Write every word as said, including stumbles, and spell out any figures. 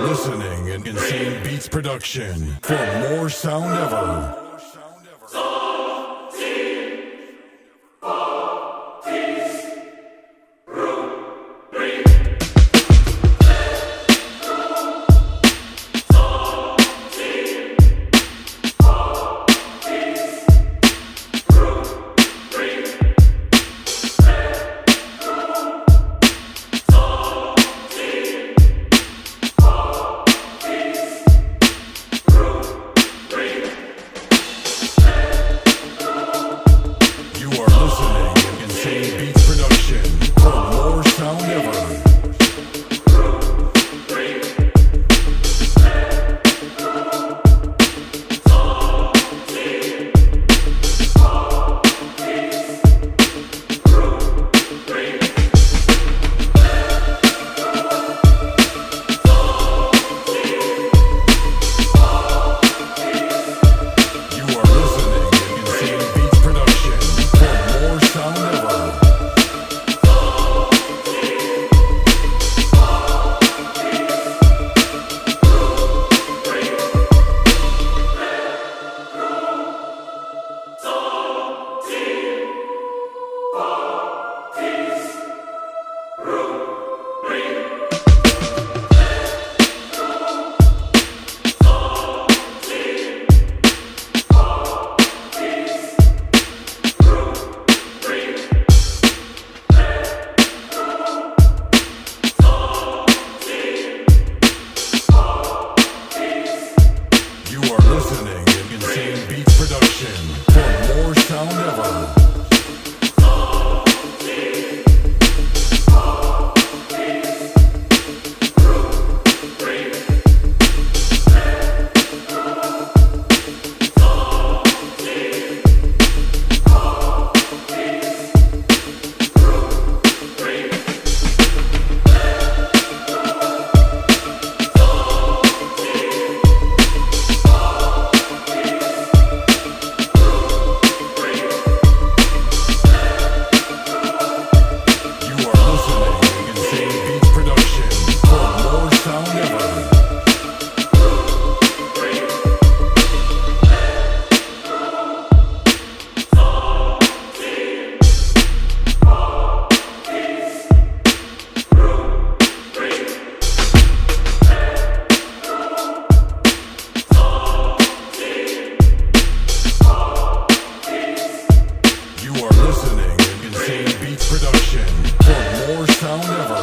are listening in Insane Beats Production for more sound ever. Listening in Insane Beats Production for more sound ever.